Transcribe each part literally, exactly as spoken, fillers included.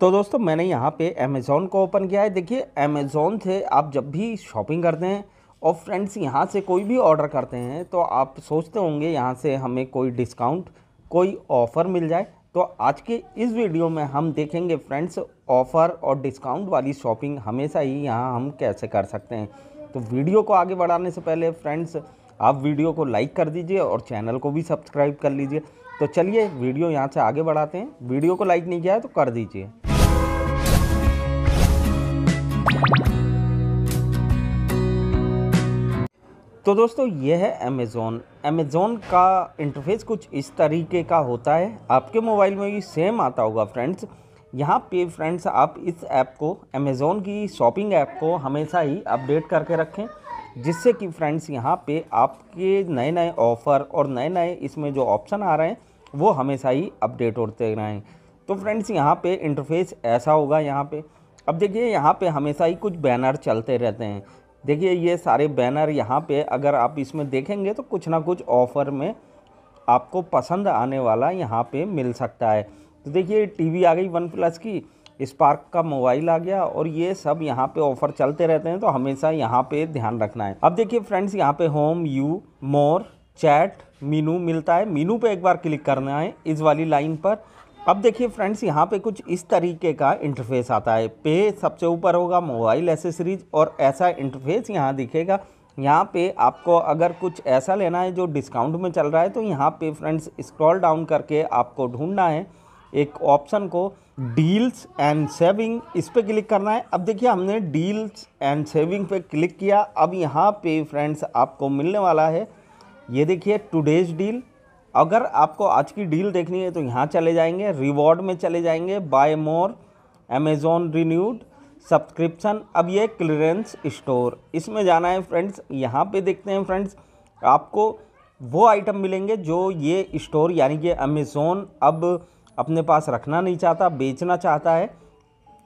तो दोस्तों मैंने यहाँ पे अमेज़ॉन को ओपन किया है। देखिए अमेज़ॉन से आप जब भी शॉपिंग करते हैं और फ्रेंड्स यहाँ से कोई भी ऑर्डर करते हैं तो आप सोचते होंगे यहाँ से हमें कोई डिस्काउंट कोई ऑफ़र मिल जाए। तो आज के इस वीडियो में हम देखेंगे फ्रेंड्स ऑफ़र और डिस्काउंट वाली शॉपिंग हमेशा ही यहाँ हम कैसे कर सकते हैं। तो वीडियो को आगे बढ़ाने से पहले फ्रेंड्स आप वीडियो को लाइक कर दीजिए और चैनल को भी सब्सक्राइब कर लीजिए। तो चलिए वीडियो यहाँ से आगे बढ़ाते हैं। वीडियो को लाइक नहीं किया है तो कर दीजिए। तो दोस्तों यह है अमेज़ॉन। अमेज़ॉन का इंटरफेस कुछ इस तरीके का होता है, आपके मोबाइल में भी सेम आता होगा फ्रेंड्स। यहाँ पे फ्रेंड्स आप इस ऐप को अमेज़ॉन की शॉपिंग ऐप को हमेशा ही अपडेट करके रखें, जिससे कि फ्रेंड्स यहाँ पे आपके नए नए ऑफ़र और नए नए इसमें जो ऑप्शन आ रहे हैं वो हमेशा ही अपडेट होते रहें। तो फ्रेंड्स यहाँ पे इंटरफेस ऐसा होगा। यहाँ पे अब देखिए यहाँ पे हमेशा ही कुछ बैनर चलते रहते हैं। देखिए ये सारे बैनर यहाँ पे अगर आप इसमें देखेंगे तो कुछ ना कुछ ऑफ़र में आपको पसंद आने वाला यहाँ पर मिल सकता है। तो देखिए टी वी आ गई वन प्लस की, स्पार्क का मोबाइल आ गया और ये सब यहाँ पे ऑफ़र चलते रहते हैं, तो हमेशा यहाँ पे ध्यान रखना है। अब देखिए फ्रेंड्स यहाँ पे home, you, more, chat, menu मिलता है। मीनू पे एक बार क्लिक करना है इस वाली लाइन पर। अब देखिए फ्रेंड्स यहाँ पे कुछ इस तरीके का इंटरफेस आता है। पे सबसे ऊपर होगा, मोबाइल एसेसरीज और ऐसा इंटरफेस यहाँ दिखेगा। यहाँ पे आपको अगर कुछ ऐसा लेना है जो डिस्काउंट में चल रहा है तो यहाँ पे फ्रेंड्स स्क्रॉल डाउन करके आपको ढूंढना है एक ऑप्शन को, डील्स एंड सेविंग, इस पर क्लिक करना है। अब देखिए हमने डील्स एंड सेविंग पे क्लिक किया। अब यहाँ पे फ्रेंड्स आपको मिलने वाला है ये देखिए टुडेज डील। अगर आपको आज की डील देखनी है तो यहाँ चले जाएंगे, रिवॉर्ड में चले जाएंगे, buy more, Amazon renewed subscription. अब ये क्लियरेंस स्टोर, इसमें जाना है फ्रेंड्स। यहाँ पे देखते हैं फ्रेंड्स आपको वो आइटम मिलेंगे जो ये स्टोर यानी कि अमेज़ॉन अब अपने पास रखना नहीं चाहता, बेचना चाहता है।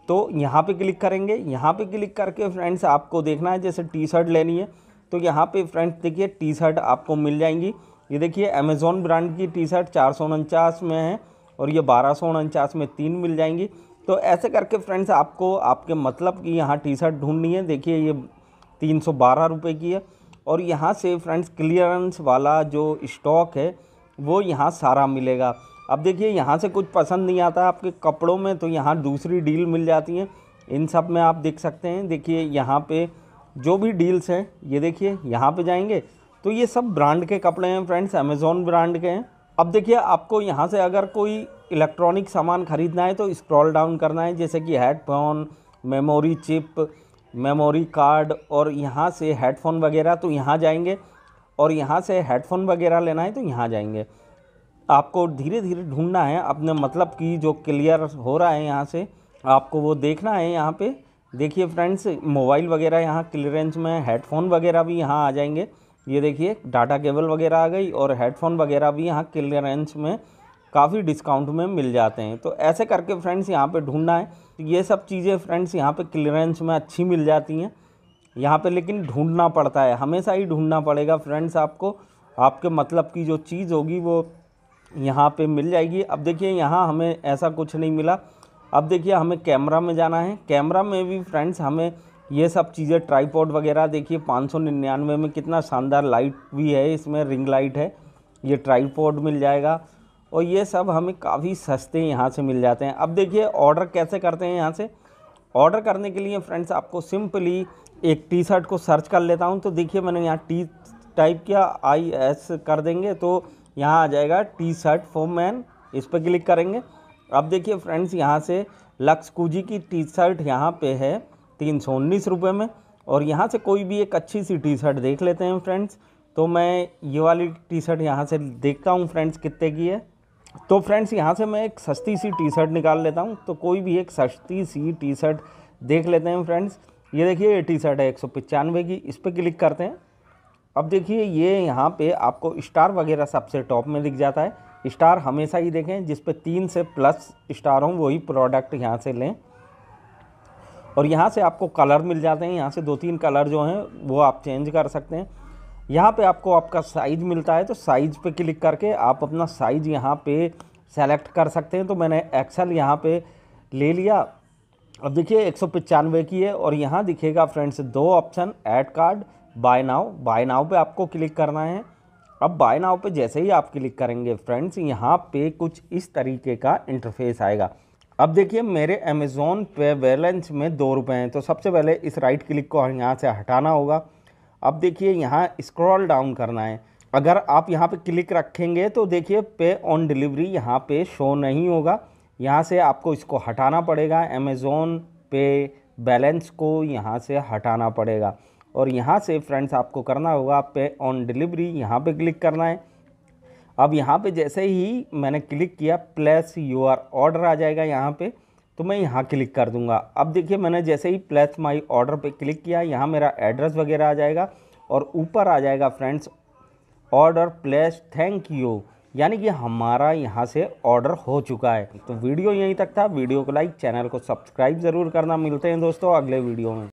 तो यहाँ पे क्लिक करेंगे। यहाँ पे क्लिक करके फ्रेंड्स आपको देखना है, जैसे टी शर्ट लेनी है तो यहाँ पे फ्रेंड्स देखिए टी शर्ट आपको मिल जाएंगी। ये देखिए अमेज़ॉन ब्रांड की टी शर्ट चार सौ उनचास में है और ये बारह सौ उनचास में तीन मिल जाएंगी। तो ऐसे करके फ्रेंड्स आपको आपके मतलब की यहाँ टी शर्ट ढूँढनी है। देखिए ये तीन सौ बारह रुपये की है और यहाँ से फ्रेंड्स क्लियरेंस वाला जो स्टॉक है वो यहाँ सारा मिलेगा। अब देखिए यहाँ से कुछ पसंद नहीं आता आपके कपड़ों में तो यहाँ दूसरी डील मिल जाती है। इन सब में आप देख सकते हैं। देखिए यहाँ पे जो भी डील्स हैं ये देखिए यहाँ पे जाएंगे तो ये सब ब्रांड के कपड़े हैं फ्रेंड्स, अमेज़ॉन ब्रांड के हैं। अब देखिए आपको यहाँ से अगर कोई इलेक्ट्रॉनिक सामान ख़रीदना है तो स्क्रॉल डाउन करना है, जैसे कि headphone, memory chip, memory card और यहाँ से हेडफोन वगैरह, तो यहाँ जाएँगे और यहाँ से हेडफोन वगैरह लेना है तो यहाँ जाएँगे। आपको धीरे धीरे ढूंढना है अपने मतलब की जो क्लियर हो रहा है यहाँ से आपको वो देखना है। यहाँ पे देखिए फ्रेंड्स मोबाइल वगैरह यहाँ क्लियरेंस में, हेडफोन वगैरह भी यहाँ आ जाएंगे। ये देखिए डाटा केबल वगैरह आ गई और हेडफोन वगैरह भी यहाँ क्लियरेंस में काफ़ी डिस्काउंट में मिल जाते हैं। तो ऐसे करके फ्रेंड्स यहाँ पर ढूँढना है। ये सब चीज़ें फ्रेंड्स यहाँ पर क्लियरेंस में अच्छी मिल जाती हैं। यहाँ पर लेकिन ढूँढना पड़ता है, हमेशा ही ढूँढना पड़ेगा फ्रेंड्स। आपको आपके मतलब की जो चीज़ होगी वो यहाँ पे मिल जाएगी। अब देखिए यहाँ हमें ऐसा कुछ नहीं मिला। अब देखिए हमें कैमरा में जाना है। कैमरा में भी फ्रेंड्स हमें ये सब चीज़ें, ट्राईपॉड वगैरह देखिए पाँच सौ निन्यानवे में कितना शानदार लाइट भी है, इसमें रिंग लाइट है, ये ट्राईपॉड मिल जाएगा और ये सब हमें काफ़ी सस्ते यहाँ से मिल जाते हैं। अब देखिए ऑर्डर कैसे करते हैं यहाँ से। ऑर्डर करने के लिए फ्रेंड्स आपको सिंपली एक टी शर्ट को सर्च कर लेता हूँ। तो देखिए मैंने यहाँ टी टाइप किया, आई एस कर देंगे तो यहाँ आ जाएगा टी शर्ट फॉर मैन, इस पर क्लिक करेंगे। अब देखिए फ्रेंड्स यहाँ से लक्स कूजी की टी शर्ट यहाँ पे है तीन सौ उन्नीस रुपये में और यहाँ से कोई भी एक अच्छी सी टी शर्ट देख लेते हैं फ्रेंड्स। तो मैं ये वाली टी शर्ट यहाँ से देखता हूँ फ्रेंड्स कितने की है। तो फ्रेंड्स यहाँ से मैं एक सस्ती सी टी शर्ट निकाल लेता हूँ। तो कोई भी एक सस्ती सी टी शर्ट देख लेते हैं फ्रेंड्स। ये देखिए ये टी शर्ट है एक सौ पचानवे की, इस पर क्लिक करते हैं। अब देखिए ये यहाँ पे आपको स्टार वगैरह सबसे टॉप में दिख जाता है। स्टार हमेशा ही देखें, जिस पे तीन से प्लस स्टार हों वही प्रोडक्ट यहाँ से लें। और यहाँ से आपको कलर मिल जाते हैं, यहाँ से दो तीन कलर जो हैं वो आप चेंज कर सकते हैं। यहाँ पे आपको आपका साइज मिलता है तो साइज़ पे क्लिक करके आप अपना साइज़ यहाँ पे सेलेक्ट कर सकते हैं। तो मैंने एक्सल यहाँ पे ले लिया। अब देखिए एक सौ पचानवे की है और यहाँ दिखेगा फ्रेंड्स दो option, add card, buy now. Buy now पे आपको क्लिक करना है। अब बाय नाउ पे जैसे ही आप क्लिक करेंगे फ्रेंड्स यहाँ पे कुछ इस तरीके का इंटरफेस आएगा। अब देखिए मेरे अमेज़ोन पे बैलेंस में दो रुपये हैं, तो सबसे पहले इस राइट क्लिक को यहाँ से हटाना होगा। अब देखिए यहाँ स्क्रॉल डाउन करना है। अगर आप यहाँ पे क्लिक रखेंगे तो देखिए पे ऑन डिलीवरी यहाँ पे शो नहीं होगा, यहाँ से आपको इसको हटाना पड़ेगा। अमेज़ोन पे बैलेंस को यहाँ से हटाना पड़ेगा और यहाँ से फ्रेंड्स आपको करना होगा पे ऑन डिलीवरी, यहाँ पे क्लिक करना है। अब यहाँ पे जैसे ही मैंने क्लिक किया प्लस योर ऑर्डर आ जाएगा यहाँ पे, तो मैं यहाँ क्लिक कर दूँगा। अब देखिए मैंने जैसे ही प्लस माई ऑर्डर पे क्लिक किया यहाँ मेरा एड्रेस वगैरह आ जाएगा और ऊपर आ जाएगा friends order place thank you, यानी कि हमारा यहाँ से ऑर्डर हो चुका है। तो वीडियो यहीं तक था। वीडियो को लाइक, चैनल को सब्सक्राइब ज़रूर करना। मिलते हैं दोस्तों अगले वीडियो में।